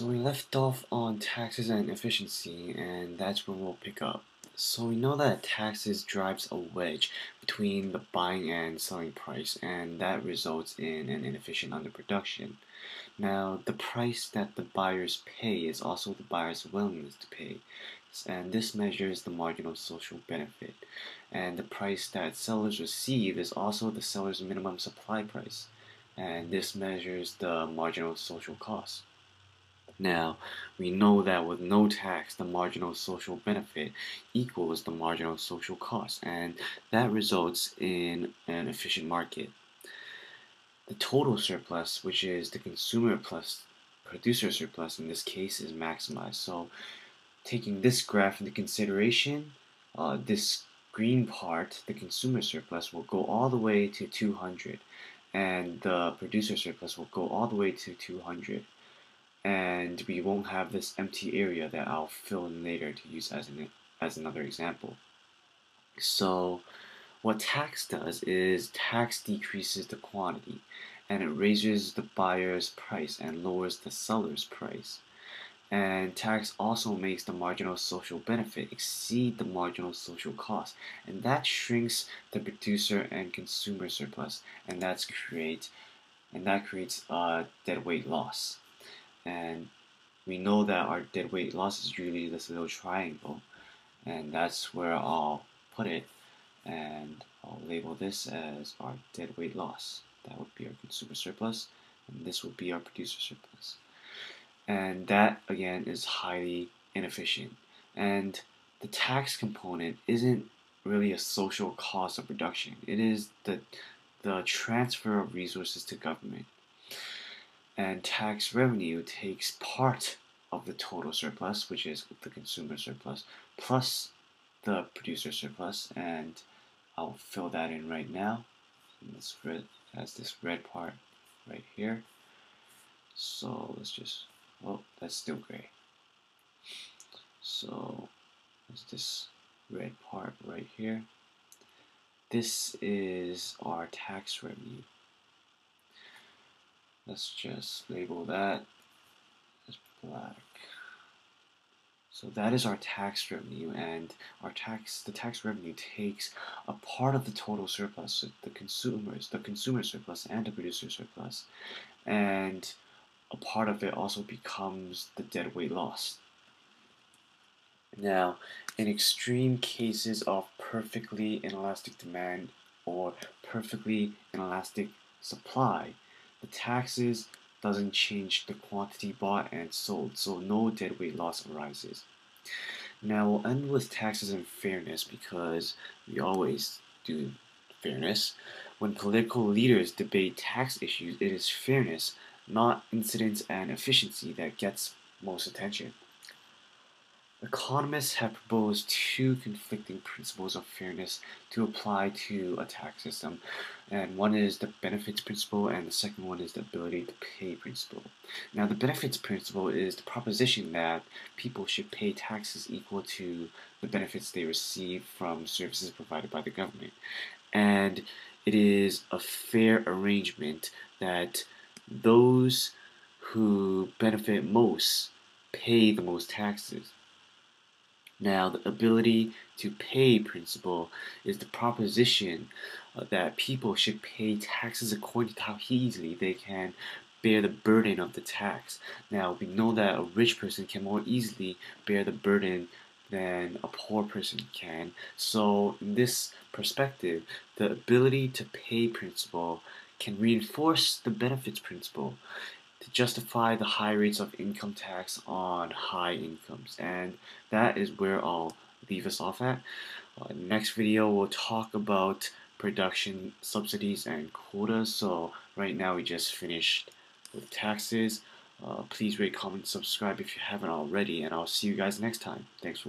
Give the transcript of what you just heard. So we left off on taxes and efficiency, and that's where we'll pick up. So we know that taxes drives a wedge between the buying and selling price, and that results in an inefficient underproduction. Now, the price that the buyers pay is also the buyer's willingness to pay, and this measures the marginal social benefit. And the price that sellers receive is also the seller's minimum supply price, and this measures the marginal social cost. Now, we know that with no tax, the marginal social benefit equals the marginal social cost, and that results in an efficient market. The total surplus, which is the consumer plus producer surplus in this case, is maximized. So, taking this graph into consideration, this green part, the consumer surplus, will go all the way to 200, and the producer surplus will go all the way to 200. And we won't have this empty area that I'll fill in later to use as another example. So what tax does is tax decreases the quantity, and it raises the buyer's price and lowers the seller's price. And tax also makes the marginal social benefit exceed the marginal social cost, and that shrinks the producer and consumer surplus, and that creates a deadweight loss. And we know that our deadweight loss is really this little triangle, and that's where I'll put it, and I'll label this as our deadweight loss. That would be our consumer surplus, and this would be our producer surplus. And that, again, is highly inefficient. And the tax component isn't really a social cost of production. It is the transfer of resources to government. And tax revenue takes part of the total surplus, which is the consumer surplus, plus the producer surplus, and I'll fill that in right now as this red part right here. So let's just, well, that's still gray. So it's this red part right here. This is our tax revenue. Let's just label that as black. So that is our tax revenue, and the tax revenue takes a part of the total surplus, the consumer surplus, and the producer surplus, and a part of it also becomes the deadweight loss. Now, in extreme cases of perfectly inelastic demand or perfectly inelastic supply, the taxes doesn't change the quantity bought and sold, so no deadweight loss arises. Now we'll end with taxes and fairness, because we always do fairness. When political leaders debate tax issues, it is fairness, not incidence and efficiency, that gets most attention. Economists have proposed two conflicting principles of fairness to apply to a tax system, and one is the benefits principle, and the second one is the ability to pay principle. Now, the benefits principle is the proposition that people should pay taxes equal to the benefits they receive from services provided by the government, and it is a fair arrangement that those who benefit most pay the most taxes. Now, the ability to pay principle is the proposition that people should pay taxes according to how easily they can bear the burden of the tax. Now, we know that a rich person can more easily bear the burden than a poor person can. So, in this perspective, the ability to pay principle can reinforce the benefits principle to justify the high rates of income tax on high incomes. And that is where I'll leave us off at. Next video, we'll talk about production subsidies and quotas. So right now we just finished with taxes. Please rate, comment, subscribe if you haven't already, and I'll see you guys next time. Thanks for watching.